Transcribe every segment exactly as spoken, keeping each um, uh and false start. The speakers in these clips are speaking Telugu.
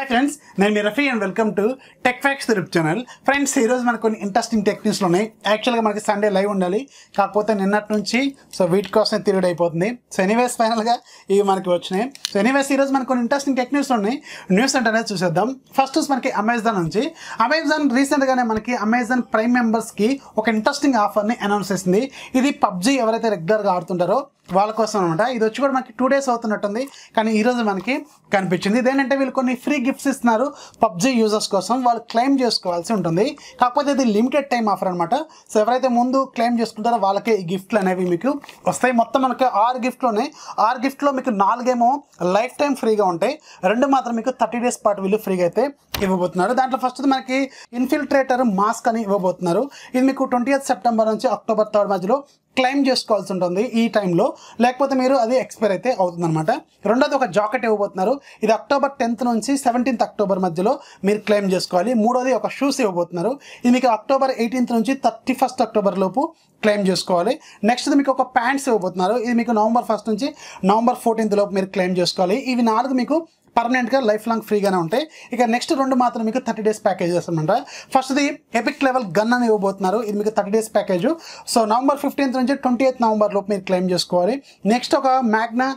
Hi friends, నేను మీ Rafi and welcome to Tech Facts the Rip channel. Friends, ఈ రోజు మనకు కొన్ని ఇంట్రెస్టింగ్ టెక్ న్యూస్లు ఉన్నాయి. యాక్చువల్గా మనకి సండే లైవ్ ఉండాలి, కాకపోతే నిన్నటి నుంచి సో వీటి కోసమే తిరుగుడు అయిపోతుంది. సో ఎనీవేస్ ఫైనల్గా ఇవి మనకి వచ్చినాయి. సో ఎనీవేస్ ఈరోజు మనకు కొన్ని ఇంట్రెస్టింగ్ టెక్ న్యూస్లు ఉన్నాయి. న్యూస్ అంటే చూసేద్దాం. ఫస్ట్ న్యూస్ మనకి అమెజాన్ నుంచి. అమెజాన్ రీసెంట్గానే మనకి అమెజాన్ ప్రైమ్ మెంబర్స్కి ఒక ఇంట్రెస్టింగ్ ఆఫర్ని అనౌన్స్ చేసింది. ఇది పబ్జీ ఎవరైతే రెగ్యులర్గా ఆడుతుంటారో వాళ్ళ కోసం అనమాట. ఇది వచ్చి కూడా మనకి టూ డేస్ అవుతున్నట్టుంది, కానీ ఈరోజు మనకి కనిపించింది. ఇదేంటంటే వీళ్ళు కొన్ని ఫ్రీ గిఫ్ట్స్ ఇస్తున్నారు పబ్జీ యూజర్స్ కోసం. వాళ్ళు క్లెయిమ్ చేసుకోవాల్సి ఉంటుంది, కాకపోతే ఇది లిమిటెడ్ టైం ఆఫర్ అనమాట. సో ఎవరైతే ముందు క్లెయిమ్ చేసుకుంటారో వాళ్ళకే ఈ గిఫ్ట్లు అనేవి మీకు వస్తాయి. మొత్తం మనకి ఆరు గిఫ్ట్లు ఉన్నాయి. ఆరు గిఫ్ట్లో మీకు నాలుగేమో లైఫ్ టైం ఫ్రీగా ఉంటాయి, రెండు మాత్రం మీకు థర్టీ డేస్ పాటు వీళ్ళు ఫ్రీగా అయితే ఇవ్వబోతున్నారు. దాంట్లో ఫస్ట్ మనకి ఇన్ఫిల్ట్రేటర్ మాస్క్ అని ఇవ్వబోతున్నారు. ఇది మీకు ట్వంటీ ఎయిత్ సెప్టెంబర్ నుంచి అక్టోబర్ థర్డ్ మధ్యలో క్లెయిమ్ చేసుకోవాల్సి ఉంటుంది. ఈ టైంలో లేకపోతే మీరు అది ఎక్స్పైర్ అయితే అవుతుందన్నమాట. రెండోది ఒక జాకెట్ ఇవ్వబోతున్నారు. ఇది అక్టోబర్ టెన్త్ నుంచి సెవెంటీన్త్ అక్టోబర్ మధ్యలో మీరు క్లెయిమ్ చేసుకోవాలి. మూడోది ఒక షూస్ ఇవ్వబోతున్నారు. ఇది మీకు అక్టోబర్ ఎయిటీన్త్ నుంచి థర్టీ ఫస్ట్ అక్టోబర్ లోపు క్లెయిమ్ చేసుకోవాలి. నెక్స్ట్ది మీకు ఒక ప్యాంట్స్ ఇవ్వబోతున్నారు. ఇది మీకు నవంబర్ ఫస్ట్ నుంచి నవంబర్ ఫోర్టీన్త్ లోపు మీరు క్లెయిమ్ చేసుకోవాలి. ఇవి నాలుగు మీకు పర్మనెంట్గా లైఫ్ లాంగ్ ఫ్రీగానే ఉంటాయి. ఇక నెక్స్ట్ రెండు మాత్రం మీకు థర్టీ డేస్ ప్యాకేజ్ చేస్తామంట. ఫస్ట్ది ఎపిక్ లెవెల్ గన్ అని ఇవ్వబోతున్నారు. ఇది మీకు thirty days package. So November fifteenth నుంచి ట్వంటీ ఎయిత్ నవంబర్ లోపు మీరు క్లెయిమ్ చేసుకోవాలి. నెక్స్ట్ ఒక మ్యాగ్నా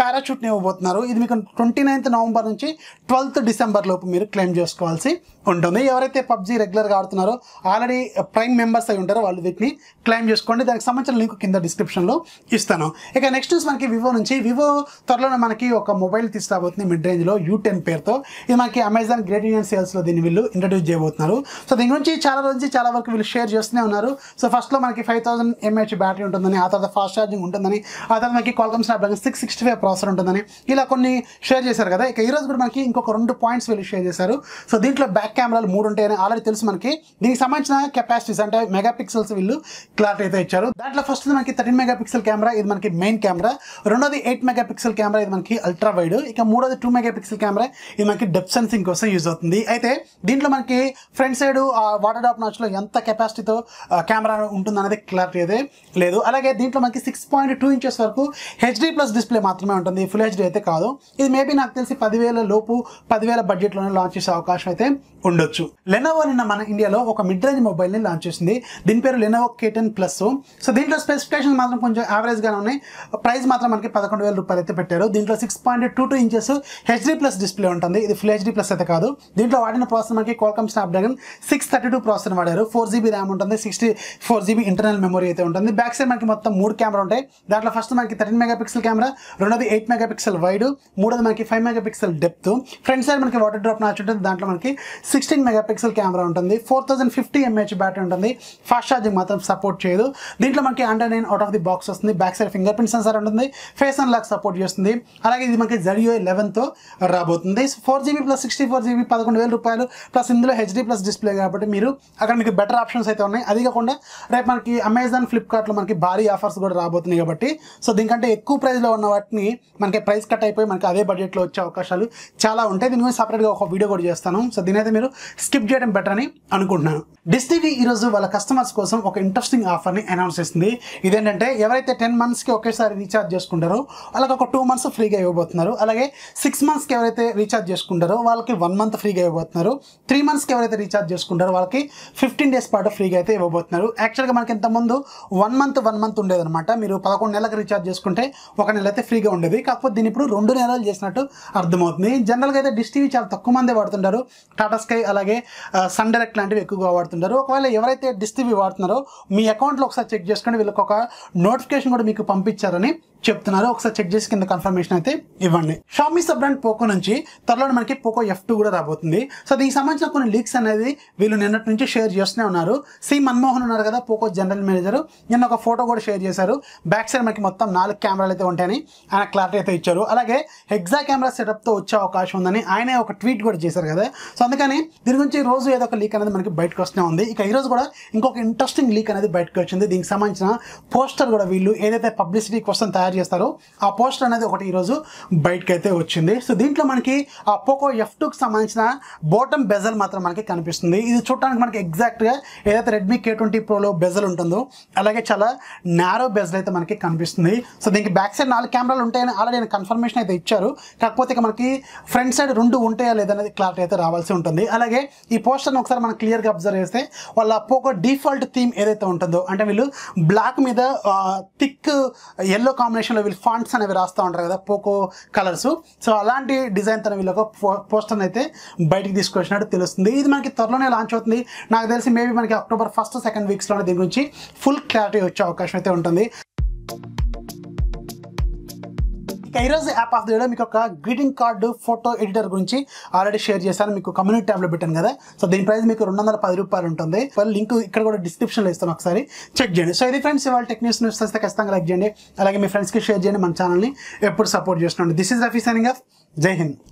పారాచూట్ని ఇవ్వబోతున్నారు. ఇది మీకు ట్వంటీ నైన్త్ నవంబర్ నుంచి ట్వెల్త్ డిసెంబర్ లోపు మీరు క్లెయిమ్ చేసుకోవాల్సి ఉంటుంది. ఎవరైతే పబ్జీ రెగ్యులర్గా ఆడుతున్నారో, ఆల్రెడీ ప్రైమ్ మెంబర్స్ అయి ఉంటారో, వాళ్ళు వీటిని క్లెయిమ్ చేసుకోండి. దానికి సంబంధించిన లింక్ కింద డిస్క్రిప్షన్లో ఇస్తాను. ఇక నెక్స్ట్ మనకి వివో నుంచి. వివో త్వరలోనే మనకి ఒక మొబైల్ తీసుకురాబోతుంది మిడ్ రేంజ్లో యూ టెన్ పేరుతో. ఇది మనకి అమెజాన్ గ్రేట్ ఇండియన్ సేల్స్లో దీన్ని వీళ్ళు ఇంట్రడ్యూస్ చేయబోతున్నారు. సో దీని గురించి చాలా రోజు చాలా వరకు వీళ్ళు షేర్ చేస్తూనే ఉన్నారు. సో ఫస్ట్లో మనకి ఫైవ్ థౌసండ్ ఎంఏహెచ్ బ్యాటరీ ఉంటుందని, ఆ తర్వాత ఫాస్ట్ ఛార్జింగ్ ఉంటుందని, ఆ తర్వాత మనకి Qualcomm Snapdragon six sixty five processor ఉంటుందని ఇలా కొన్ని షేర్ చేశారు కదా. ఇక ఈరోజు కూడా మనకి ఇంకొక రెండు పాయింట్స్ వీళ్ళు షేర్ చేశారు. సో దీంట్లో బ్యాక్ కెమెరాలు మూడు ఉంటాయని ఆల్రెడీ తెలుసు మనకి. దీనికి సంబంధించిన కెపాసిటీస్ అంటే మెగా పిక్సెల్స్ వీళ్ళు క్లారిటీ అయితే ఇచ్చారు. దాంట్లో ఫస్ట్ మనకి థర్టీన్ మెగా పిక్సెల్ కెమెరా, ఇది మనకి మెయిన్ కెమెరా. రెండోది ఎయిట్ మెగా పిక్సెల్ కెమెరా, ఇది మనకి అల్ట్రా వైడ్. ఇక మూడోది టూ మెగా పిక్సెల్ కెమెరా, ఇది మనకి డెప్ సెన్సింగ్ కోసం యూజ్ అవుతుంది. అయితే దీంట్లో మనకి ఫ్రంట్ సైడ్ వాటర్ డాప్ నాచ్లో ఎంత కెపాసిటీతో కెమెరా ఉంటుంది అనేది క్లారిటీ అయితే లేదు. అలాగే దీంట్లో మనకి సిక్స్ పాయింట్ టూ ఇంచెస్ వరకు హెచ్డీ ప్లస్ డిస్ప్లే మాత్రమే ఉంటుంది, ఫుల్ హెచ్డీ అయితే కాదు. ఇది మేబీ నాకు తెలిసి పదివేల లోపు పదివేల బడ్జెట్లోనే లాంచ్ చేసే అవకాశం అయితే ఉండొచ్చు. లెనోవో నిన్న మన ఇండియాలో ఒక మిడ్ రేంజ్ మొబైల్ని లాంచ్ చేసింది. దీని పేరు Lenovo K ten plus. So దీంట్లో స్పెసిఫికేషన్ మాత్రం కొంచెం యావరేజ్గానే ఉన్నాయి. ప్రైస్ మాత్రం మనకి పదకొండు వేల రూపాయలు అయితే పెట్టారు. దీంట్లో six point two two inches HD plus display ఉంటుంది. ఇది ఫుల్ హెచ్డీ ప్లస్ అయితే కాదు. దీంట్లో వాడిన ప్రాసెసర్ మనకి Qualcomm Snapdragon six thirty two processor వాడారు. ఫోర్ జీబీ ర్యామ్ ఉంటుంది, sixty four GB internal memory అయితే ఉంటుంది. బ్యాక్ సైడ్ మనకి మొత్తం మూడు కెమెరా ఉంటాయి. దాంట్లో ఫస్ట్ మనకి థర్టీన్ మెగా పిక్సెల్ కెమెరా, రెండోది ఎయిట్ మెగా పిక్సెల్ వైడ్, మూడోది మనకి five megapixel depth. Front side మనకి వాటర్ డ్రాప్ నాచ్ ఉంటుంది. దాంట్లో మనకి సిక్స్టీన్ మెగా పిక్సెల్ కెమెరా ఉంటుంది. Four thousand fifty mAh battery ఉంటుంది. ఫాస్ట్ ఛార్జింగ్ మాత్రం సపోర్ట్ చేయదు. దీంట్లో మనకి Android nine out of the box వస్తుంది. Back side fingerprint sensor ఉంటుంది, ఫేస్ అన్లాక్ సపోర్ట్ చేస్తుంది. అలాగే ఇది మనకి జెడ్యూఐ లెవెన్తో రాబోతుంది. Four GB plus sixty four GB పదకొండు వేల రూపాయలు ప్లస్ ఇందులో హెచ్డీ ప్లస్ డిస్ప్లే కాబట్టి మీరు అక్కడ మీకు బెటర్ ఆప్షన్స్ అయితే ఉన్నాయి. అది కాకుండా రేపు మనకి అమెజాన్ ఫ్లిప్కార్ట్లో మనకి భారీ ఆఫర్స్ కూడా రాబోతున్నాయి కాబట్టి సో దీనికంటే ఎక్కువ ప్రైస్లో ఉన్న వాటిని మనకి ప్రైస్ కట్ అయిపోయి మనకి అదే బడ్జెట్లో వచ్చే అవకాశాలు చాలా ఉంటాయి. దీని గురించి సపరేట్గా ఒక వీడియో కూడా చేస్తాను. సో దీనైతే మీరు స్కిప్ చేయడం బెటర్ అని అనుకుంటున్నాను. డిష్ టీవీ ఈరోజు వాళ్ళ కస్టమర్స్ కోసం ఒక ఇంట్రెస్టింగ్ ఆఫర్ని అనౌన్స్ చేసింది. ఇదేంటంటే ఎవరైతే టెన్ మంత్స్కి ఒకేసారి రీఛార్జ్ చేసుకుంటారో వాళ్ళకి ఒక టూ మంత్స్ ఫ్రీగా ఇవ్వబోతున్నారు. అలాగే సిక్స్ మంత్స్కి ఎవరైతే రీఛార్జ్ చేసుకుంటారో వాళ్ళకి వన్ మంత్ ఫ్రీగా ఇవ్వబోతున్నారు. త్రీ మంత్స్కి ఎవరైతే రీఛార్జ్ చేసుకుంటారో వాళ్ళకి ఫిఫ్టీన్ డేస్ పాటు ఫ్రీగా అయితే ఇవ్వబోతున్నారు. యాక్చువల్గా మనకి ఇంతకుముందు వన్ మంత్ వన్ మంత్ ఉండేదన్నమాట. మీరు పదకొండు నెలలకు రీఛార్జ్ చేసుకుంటే ఒక నెల అయితే ఫ్రీగా ఉండేది. కాకపోతే దీని ఇప్పుడు రెండు నెలలు చేసినట్టు అర్థమవుతుంది. జనరల్గా అయితే డిష్ టీవీ చాలా తక్కువ మందే వాడుతుంటారు. టాటా స్కై అలాగే సన్ డైరెక్ట్ లాంటివి ఎక్కువగా వాడుతుంటారు. ఒకవేళ ఎవరైతే డిష్ టీవీ వాడుతున్నారో మీ అకౌంట్లో ఒకసారి చెక్ చేసుకుని వీళ్ళకి ఒక నోటిఫికేషన్ కూడా మీకు పంపించారని చెప్తున్నారు. ఒకసారి చెక్ చేసి కింద కన్ఫర్మేషన్ అయితే ఇవ్వండి. షామీ సబ్ బ్రాండ్ పోకో నుంచి త్వరలో మనకి పోకో ఎఫ్ టూ కూడా రాబోతుంది. సో దీనికి సంబంధించిన కొన్ని లీక్స్ అనేది వీళ్ళు నిన్నటి నుంచి షేర్ చేస్తూనే ఉన్నారు. సి మన్మోహన్ ఉన్నారు కదా పోకో జనరల్ మేనేజర్, నిన్న ఒక ఫోటో కూడా షేర్ చేశారు. బ్యాక్ సైడ్ మనకి మొత్తం నాలుగు కెమెరాలు అయితే ఉంటాయని ఆయన క్లారిటీ అయితే ఇచ్చారు. అలాగే హెగ్జా కెమెరా సెటప్తో వచ్చే అవకాశం ఉందని ఆయనే ఒక ట్వీట్ కూడా చేశారు కదా. సో అందుకని దీని గురించి రోజు ఏదో ఒక లీక్ అనేది మనకి బయటకు వస్తూనే ఉంది. ఇక ఈరోజు కూడా ఇంకొక ఇంట్రెస్టింగ్ లీక్ అనేది బయటకు వచ్చింది. దీనికి సంబంధించిన పోస్టర్ కూడా వీళ్ళు ఏదైతే పబ్లిసిటీ కోసం తయారు తయారు చేస్తారో ఆ పోస్టర్ అనేది ఒకటి ఈ రోజు బయటికి అయితే వచ్చింది. సో దీంట్లో మనకి ఆ పోకో ఎఫ్ టూ కి సంబంధించిన బాటమ్ బెజల్ మాత్రం మనకి కనిపిస్తుంది. ఇది చూడడానికి మనకి ఎగ్జాక్ట్ గా ఏదైతే రెడ్మీ కే ట్వంటీ Pro లో బెజల్ ఉంటుందో అలాగే చాలా నారో బెజల్ అయితే మనకి కనిపిస్తుంది. సో దీనికి బ్యాక్ సైడ్ నాలుగు కెమెరాలు ఉంటాయని ఆల్రెడీ కన్ఫర్మేషన్ అయితే ఇచ్చారు. కాకపోతే మనకి ఫ్రంట్ సైడ్ రెండు ఉంటాయా లేదనేది క్లారిటీ అయితే రావాల్సి ఉంటుంది. అలాగే ఈ పోస్టర్ని ఒకసారి మనం క్లియర్గా అబ్జర్వ్ చేస్తే వాళ్ళ పోకో డిఫాల్ట్ థీమ్ ఏదైతే ఉంటుందో అంటే వీళ్ళు బ్లాక్ మీద థిక్ ఎల్లో కాంబినేషన్లో వీళ్ళు ఫాంట్స్ అనేవి రాస్తూ ఉంటారు కదా పోకో కలర్స్. సో అలాంటి డిజైన్ తన వీళ్ళొక పోస్టర్ని అయితే బయటికి తీసుకొచ్చినట్టు తెలుస్తుంది. ఇది మనకి త్వరలోనే లాంచ్ అవుతుంది. నాకు తెలిసి మేబీ మనకి అక్టోబర్ ఫస్ట్ సెకండ్ వీక్స్లోనే దీని గురించి ఫుల్ క్లారిటీ వచ్చే అవకాశం అయితే ఉంటుంది. ఈరోజు యాప్ ఆఫ్ ద వీడియో మీకు ఒక గ్రీటింగ్ కార్డు ఫోటో ఎడిటర్ గురించి ఆల్రెడీ షేర్ చేశాను, మీకు కమ్యూనిటీ ట్యాబ్లో పెట్టాను కదా. సో దీని ప్రైస్ మీకు రెండు వందల పది రూపాయలు ఉంటుంది. లింక్ ఇక్కడ కూడా డిస్క్రిప్షన్లో ఇస్తాను, ఒకసారి చెక్ చేయండి. సో ఇది ఫ్రెండ్స్ ఇవాళ టెక్ న్యూస్ న్యూస్ వస్తే ఖచ్చితంగా లైక్ చేయండి, అలాగే మీ ఫ్రెండ్స్కి షేర్ చేయండి, మన ఛానల్ని ఎప్పుడు సపోర్ట్ చేస్తున్నాను. This is Rafi signing off. జై హింద్.